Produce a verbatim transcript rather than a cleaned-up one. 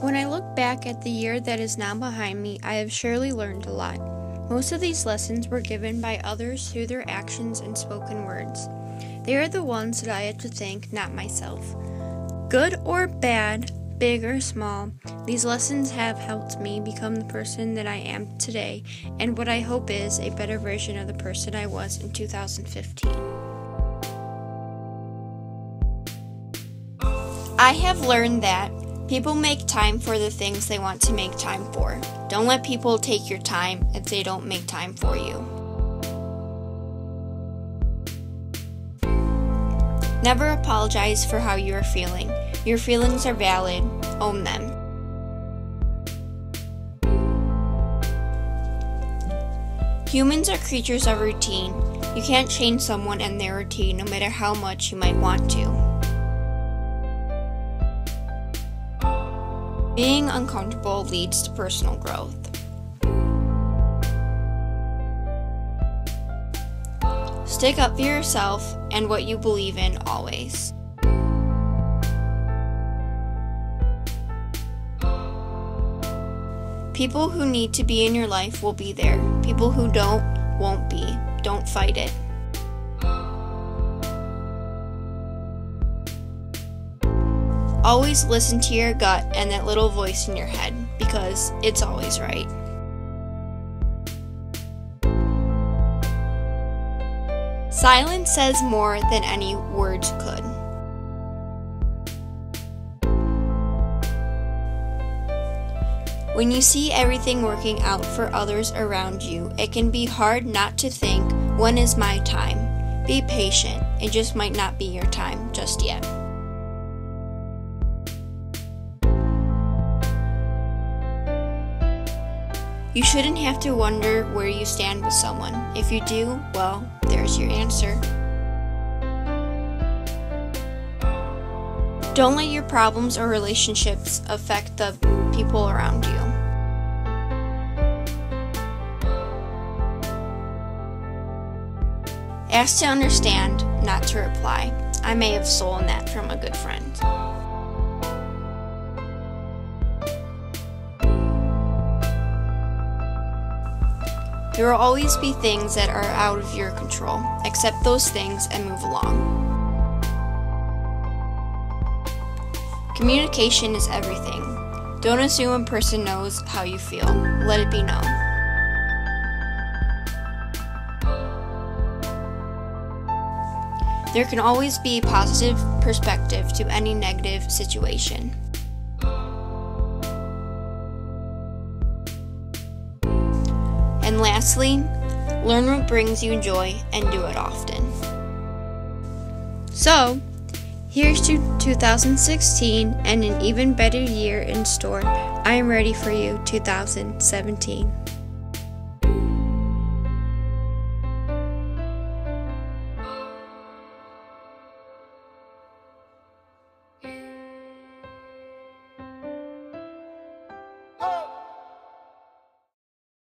When I look back at the year that is now behind me, I have surely learned a lot. Most of these lessons were given by others through their actions and spoken words. They are the ones that I have to thank, not myself. Good or bad, big or small, these lessons have helped me become the person that I am today, and what I hope is a better version of the person I was in two thousand fifteen. I have learned that people make time for the things they want to make time for. Don't let people take your time if they don't make time for you. Never apologize for how you are feeling. Your feelings are valid. Own them. Humans are creatures of routine. You can't change someone and their routine, no matter how much you might want to. Being uncomfortable leads to personal growth. Stick up for yourself and what you believe in always. People who need to be in your life will be there. People who don't, won't be. Don't fight it. Always listen to your gut and that little voice in your head, because it's always right. Silence says more than any words could. When you see everything working out for others around you, it can be hard not to think, when is my time? Be patient, it just might not be your time just yet. You shouldn't have to wonder where you stand with someone. If you do, well, there's your answer. Don't let your problems or relationships affect the people around you. Ask to understand, not to reply. I may have stolen that from a good friend. There will always be things that are out of your control. Accept those things and move along. Communication is everything. Don't assume a person knows how you feel. Let it be known. There can always be a positive perspective to any negative situation. And lastly, learn what brings you joy and do it often. So, here's to two thousand sixteen and an even better year in store. I am ready for you, two thousand seventeen.